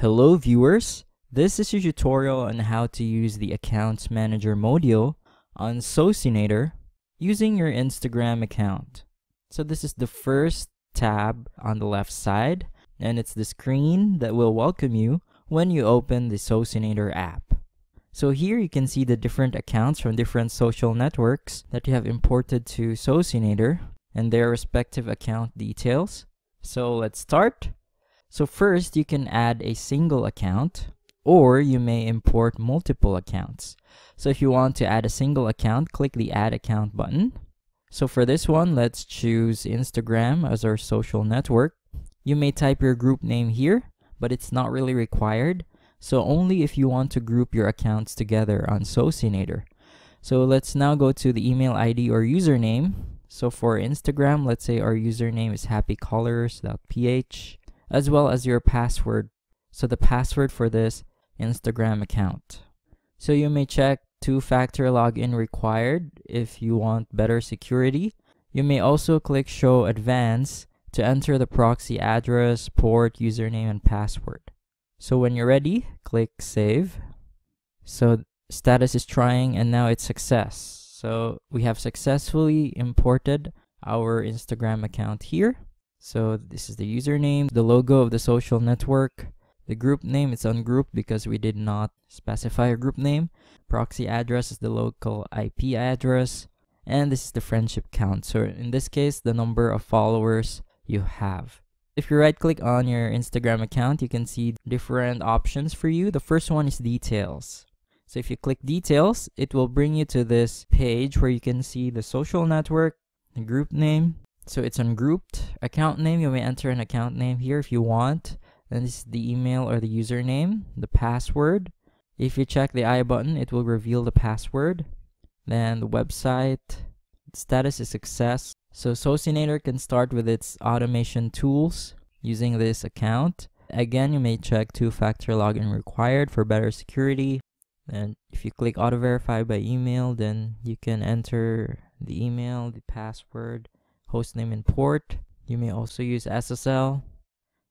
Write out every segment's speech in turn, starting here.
Hello viewers, this is your tutorial on how to use the Accounts Manager module on Socinator using your Instagram account. So this is the first tab on the left side, and it's the screen that will welcome you when you open the Socinator app. So here you can see the different accounts from different social networks that you have imported to Socinator and their respective account details. So let's start. So first, you can add a single account, or you may import multiple accounts. So if you want to add a single account, click the Add Account button. So for this one, let's choose Instagram as our social network. You may type your group name here, but it's not really required. So only if you want to group your accounts together on Socinator. So let's now go to the email ID or username. So for Instagram, let's say our username is happycolors.ph, as well as your password. So the password for this Instagram account. So you may check two-factor login required if you want better security. You may also click Show Advanced to enter the proxy address, port, username, and password. So when you're ready, click Save. So status is trying, and now it's success. So we have successfully imported our Instagram account here. So this is the username, the logo of the social network, the group name is ungrouped because we did not specify a group name. Proxy address is the local IP address, and this is the friendship count. So in this case, the number of followers you have. If you right click on your Instagram account, you can see different options for you. The first one is details. So if you click details, it will bring you to this page where you can see the social network, the group name. So it's ungrouped. Account name, you may enter an account name here if you want. Then this is the email or the username, the password. If you check the I button, it will reveal the password. Then the website, status is success. So Socinator can start with its automation tools using this account. Again, you may check two-factor login required for better security. And if you click auto verify by email, then you can enter the email, the password, hostname and port. You may also use SSL,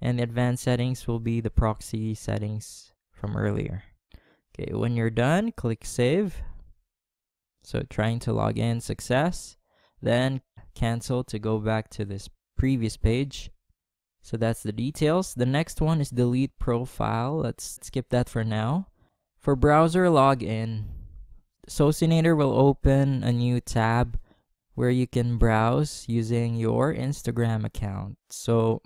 and the advanced settings will be the proxy settings from earlier. Okay, when you're done, click save. So trying to log in, success, then cancel to go back to this previous page. So that's the details. The next one is delete profile. Let's skip that for now. For browser login, Socinator will open a new tab where you can browse using your Instagram account. So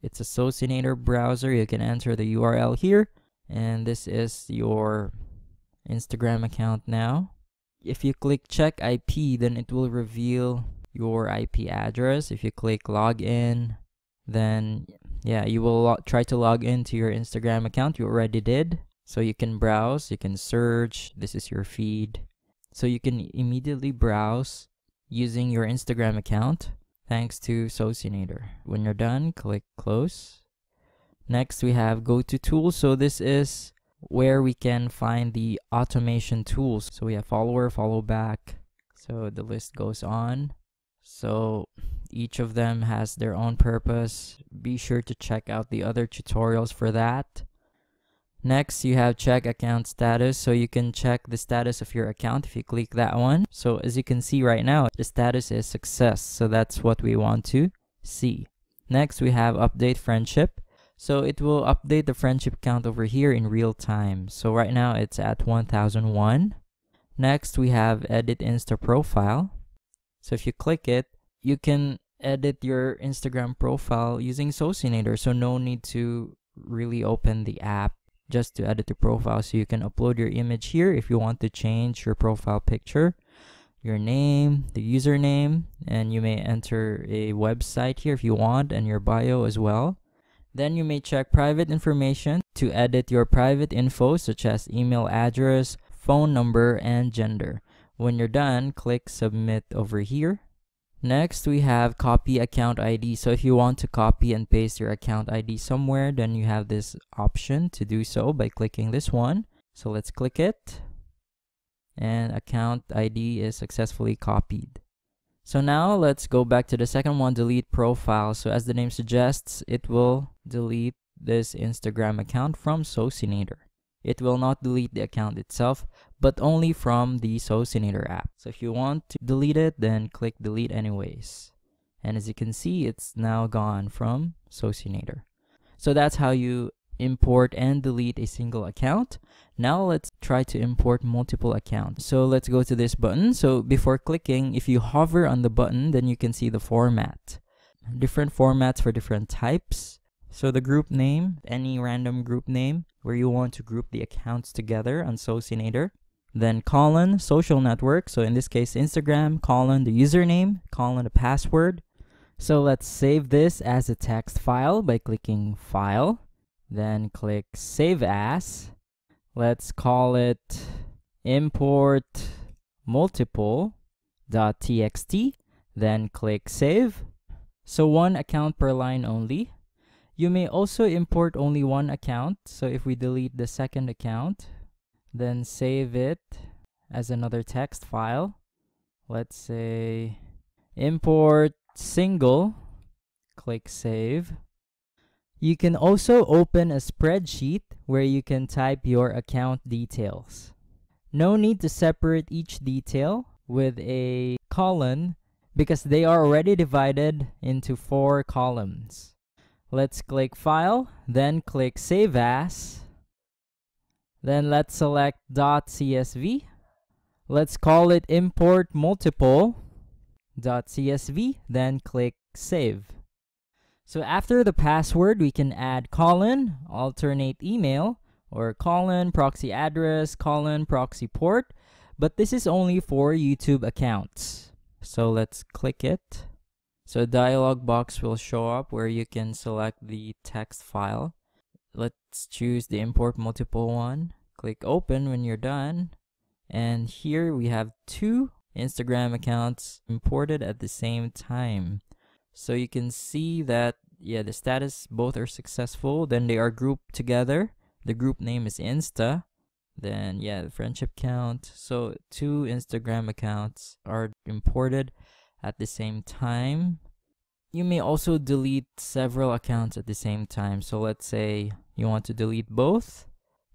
it's a Socinator browser. You can enter the URL here, and this is your Instagram account now. If you click check IP, then it will reveal your IP address. If you click login, then yeah, you will try to log into your Instagram account. You already did. So you can browse, you can search, this is your feed. So you can immediately browse using your Instagram account thanks to Socinator. When you're done, click close. Next we have go to tools. So this is where we can find the automation tools. So we have follower, follow back. So the list goes on. So each of them has their own purpose. Be sure to check out the other tutorials for that. Next, you have check account status. So you can check the status of your account if you click that one. So as you can see right now, the status is success. So that's what we want to see. Next, we have update friendship. So it will update the friendship count over here in real time. So right now it's at 1001. Next, we have edit Insta profile. So if you click it, you can edit your Instagram profile using Socinator. So no need to really open the app. Just to edit the profile, so you can upload your image here if you want to change your profile picture, your name, the username, and you may enter a website here if you want, and your bio as well. Then you may check private information to edit your private info such as email address, phone number, and gender. When you're done, click submit over here. Next, we have copy account ID. So if you want to copy and paste your account ID somewhere, then you have this option to do so by clicking this one. So let's click it. And account ID is successfully copied. So now let's go back to the second one, delete profile. So as the name suggests, it will delete this Instagram account from Socinator. It will not delete the account itself, but only from the Socinator app. So if you want to delete it, then click delete anyways. And as you can see, it's now gone from Socinator. So that's how you import and delete a single account. Now let's try to import multiple accounts. So let's go to this button. So before clicking, if you hover on the button, then you can see the format. Different formats for different types. So the group name, any random group name where you want to group the accounts together on Socinator. Then : social network. So in this case, Instagram, : the username, : the password. So let's save this as a text file by clicking File. Then click Save As. Let's call it import multiple.txt. Then click Save. So one account per line only. You may also import only one account. So if we delete the second account, then save it as another text file. Let's say import single, click save. You can also open a spreadsheet where you can type your account details. No need to separate each detail with a : because they are already divided into 4 columns. Let's click File, then click Save As. Then let's select .csv. Let's call it import multiple.csv, then click Save. So after the password, we can add : alternate email, or : proxy address, : proxy port. But this is only for YouTube accounts. So let's click it. So a dialog box will show up where you can select the text file. Let's choose the import multiple one. Click open when you're done. And here we have 2 Instagram accounts imported at the same time. So you can see that, yeah, the status, both are successful. Then they are grouped together. The group name is Insta. Then, yeah, the friendship count. So 2 Instagram accounts are imported at the same time. You may also delete several accounts at the same time. So let's say you want to delete both,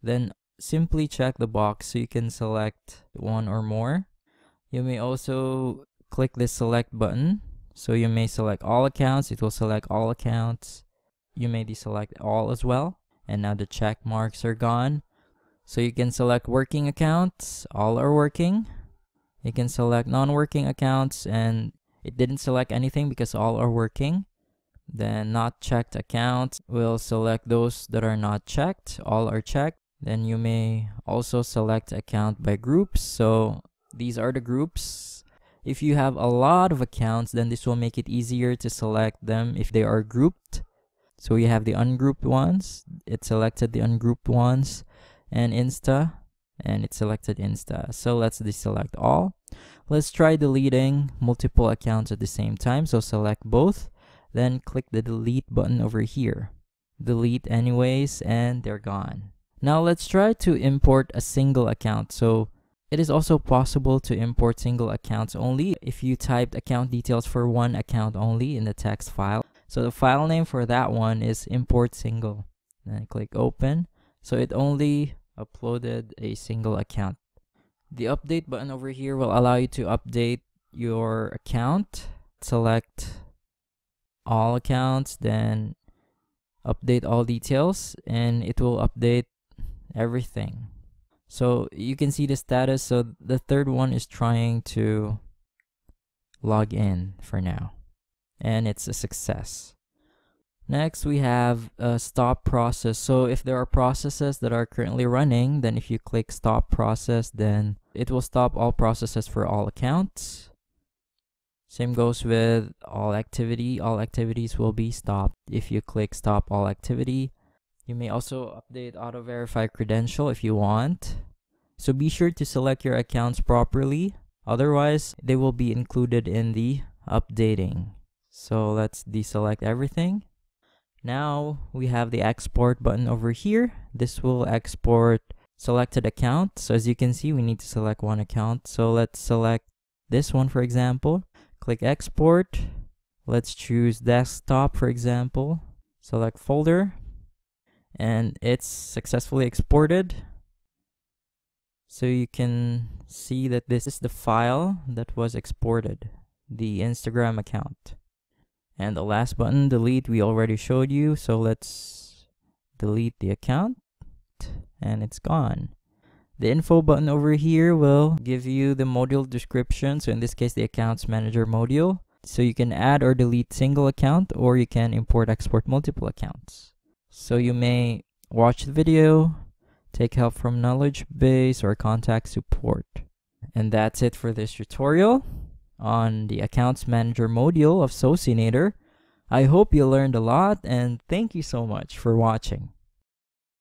then simply check the box so you can select one or more. You may also click this select button. So you may select all accounts, it will select all accounts. You may deselect all as well. And now the check marks are gone. So you can select working accounts, all are working. You can select non-working accounts, and it didn't select anything because all are working. Then not checked accounts will select those that are not checked. All are checked. Then you may also select account by groups. So these are the groups. If you have a lot of accounts, then this will make it easier to select them if they are grouped. So you have the ungrouped ones. It selected the ungrouped ones, and Insta. And it selected Insta. So let's deselect all. Let's try deleting multiple accounts at the same time. So select both, then click the delete button over here. Delete anyways, and they're gone. Now let's try to import a single account. So it is also possible to import single accounts only if you typed account details for one account only in the text file. So the file name for that one is import single. Then click open. So it only uploaded a single account. The update button over here will allow you to update your account. Select all accounts, then update all details, and it will update everything. So you can see the status. So the third one is trying to log in for now, and it's a success. Next, we have a stop process. So if there are processes that are currently running, then if you click stop process, then it will stop all processes for all accounts. Same goes with all activity. All activities will be stopped if you click stop all activity. You may also update auto verify credential if you want. So be sure to select your accounts properly. Otherwise, they will be included in the updating. So let's deselect everything. Now we have the export button over here. This will export selected accounts. So as you can see, we need to select one account. So let's select this one, for example. Click export. Let's choose desktop, for example. Select folder. and it's successfully exported. So you can see that this is the file that was exported, the Instagram account. And the last button, delete, we already showed you, so let's delete the account, and it's gone. The info button over here will give you the module description, so in this case the accounts manager module. So you can add or delete single account, or you can import export multiple accounts. So you may watch the video, take help from knowledge base, or contact support. And that's it for this tutorial on the accounts manager module of Socinator. I hope you learned a lot, and thank you so much for watching.